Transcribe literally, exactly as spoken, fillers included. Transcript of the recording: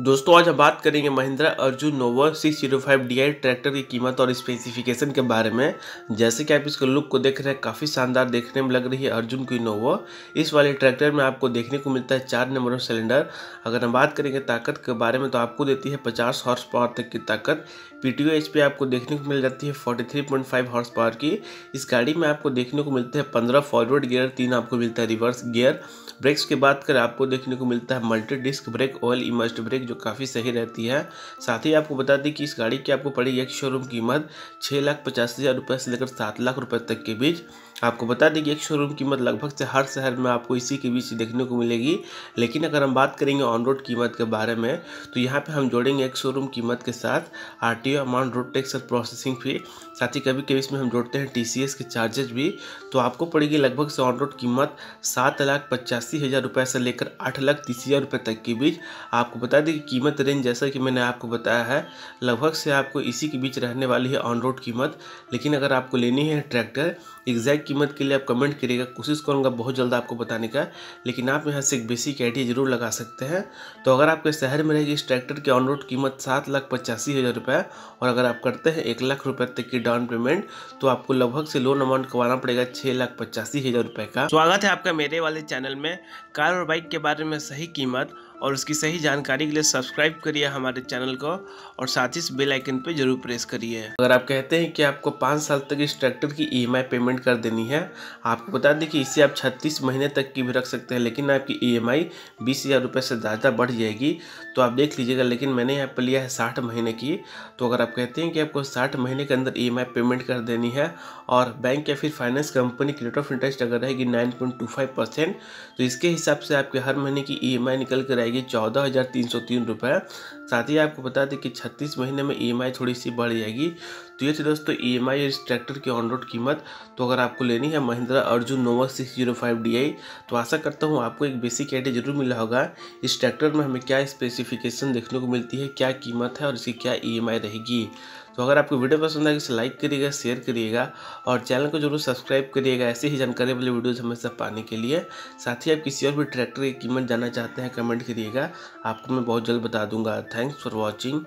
दोस्तों आज हम बात करेंगे Mahindra Arjun Novo six zero five D I tractor की कीमत और स्पेसिफिकेशन के बारे में। जैसे कि आप इसके लुक को देख रहे हैं, काफ़ी शानदार देखने में लग रही है अर्जुन की नोवो। इस वाले ट्रैक्टर में आपको देखने को मिलता है चार नंबर सिलेंडर। अगर हम बात करेंगे ताकत के बारे में तो आपको देती है पचास हॉर्स पावर तक की ताकत। P T O H P आपको देखने को मिल जाती है forty three point five horse power की। इस गाड़ी में आपको देखने को मिलते हैं पंद्रह फॉरवर्ड गियर, तीन आपको मिलता है रिवर्स गियर। ब्रेक्स की बात करें आपको देखने को मिलता है multi disc brake, oil immersed brake जो काफ़ी सही रहती है। साथ ही आपको बता दें कि इस गाड़ी की आपको पड़ी एक शोरूम कीमत छः लाख पचासी हज़ार रुपये से लेकर सात लाख रुपए तक के बीच। आपको बता दें कि एक शोरूम कीमत लगभग से हर शहर में आपको इसी के बीच देखने को मिलेगी। लेकिन अगर हम बात करेंगे ऑन रोड कीमत के बारे में तो यहाँ पे हम जोड़ेंगे एक शोरूम कीमत के साथ R T O amount, road tax और प्रोसेसिंग फी। साथ ही कभी कभी इसमें हम जोड़ते हैं टी सी एस के चार्जेज भी। तो आपको पड़ेगी लगभग से ऑन रोड कीमत सात लाख पचासी हज़ार रुपये से लेकर आठ लाख तीस हज़ार रुपये तक के बीच। आपको बता दें कि कीमत रेंज जैसा कि मैंने आपको बताया है लगभग से आपको इसी के बीच रहने वाली है ऑन रोड कीमत। लेकिन अगर आपको लेनी है ट्रैक्टर, एग्जैक्ट कीमत के लिए आप कमेंट करिएगा, कोशिश करूंगा बहुत जल्द आपको बताने का। लेकिन आप यहां से एक बेसिक आइडिया जरूर लगा सकते हैं। तो अगर आपके शहर में रहेगी इस ट्रैक्टर की ऑन रोड कीमत सात लाख पचासी हज़ार रुपये, और अगर आप करते हैं एक लाख रुपये तक की डाउन पेमेंट तो आपको लगभग से लोन अमाउंट करवाना पड़ेगा छः लाख पचासी हज़ार रुपये का। स्वागत है आपका मेरे वाले चैनल में। कार और बाइक के बारे में सही कीमत और उसकी सही जानकारी के लिए सब्सक्राइब करिए हमारे चैनल को, और साथ ही इस बेल आइकन पे जरूर प्रेस करिए। अगर आप कहते हैं कि आपको पाँच साल तक इस ट्रैक्टर की ई एम आई पेमेंट कर देनी है, आपको बता दें कि इसे आप छत्तीस महीने तक की भी रख सकते हैं, लेकिन आपकी ई एम आई बीस हज़ार रुपये से ज़्यादा बढ़ जाएगी। तो आप देख लीजिएगा, लेकिन मैंने यहाँ पर लिया है साठ महीने की। तो अगर आप कहते हैं कि आपको साठ महीने के अंदर ई एम आई पेमेंट कर देनी है और बैंक या फिर फाइनेंस कंपनी की रेट ऑफ इंटरेस्ट अगर रहेगी nine point two five percent, तो इसके हिसाब से आपके हर महीने की ई एम आई निकल कर आएगी चौदह हज़ार तीन सौ तीन रुपये। साथ ही आपको बता दें कि छत्तीस महीने में ई एम आई थोड़ी सी बढ़ जाएगी। तो ये थी दोस्तों ई एम आई और इस ट्रैक्टर की ऑन रोड कीमत। तो अगर आपको लेनी है Mahindra Arjun Novo six zero five D I, तो आशा करता हूँ आपको एक बेसिक आइडिया जरूर मिला होगा इस ट्रैक्टर में हमें क्या स्पेसिफिकेशन देखने को मिलती है, क्या कीमत है और इसकी क्या ई एम आई रहेगी। तो अगर आपको वीडियो पसंद आए तो लाइक करिएगा, शेयर करिएगा और चैनल को जरूर सब्सक्राइब करिएगा ऐसे ही जानकारी वाले वीडियोस हमेशा पाने के लिए। साथ ही आप किसी और भी ट्रैक्टर की कीमत जानना चाहते हैं कमेंट करिएगा, आपको मैं बहुत जल्द बता दूंगा। Thanks for watching.